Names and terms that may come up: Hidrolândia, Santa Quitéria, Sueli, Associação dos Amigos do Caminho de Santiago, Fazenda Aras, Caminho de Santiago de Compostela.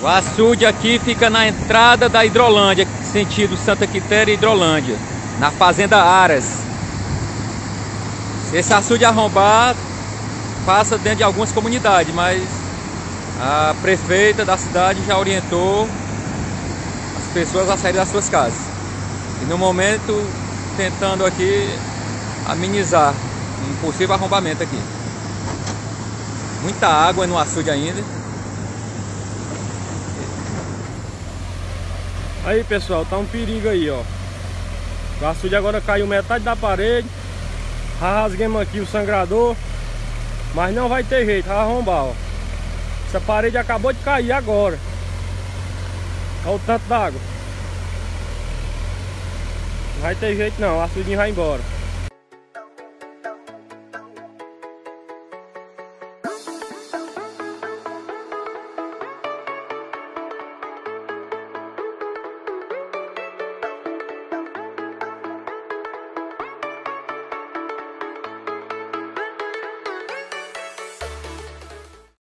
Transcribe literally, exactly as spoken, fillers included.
O açude aqui fica na entrada da Hidrolândia, sentido Santa Quitéria e Hidrolândia, na Fazenda Aras. Se esse açude arrombar, passa dentro de algumas comunidades, mas a prefeita da cidade já orientou as pessoas a sair das suas casas. E no momento, tentando aqui amenizar um possível arrombamento aqui. Muita água no açude ainda. Aí pessoal, tá um perigo aí, ó. O açude agora caiu metade da parede. Rasguemos aqui o sangrador. Mas não vai ter jeito, vai arrombar, ó. Essa parede acabou de cair agora. Olha o tanto d'água. Não vai ter jeito não, o açude vai embora.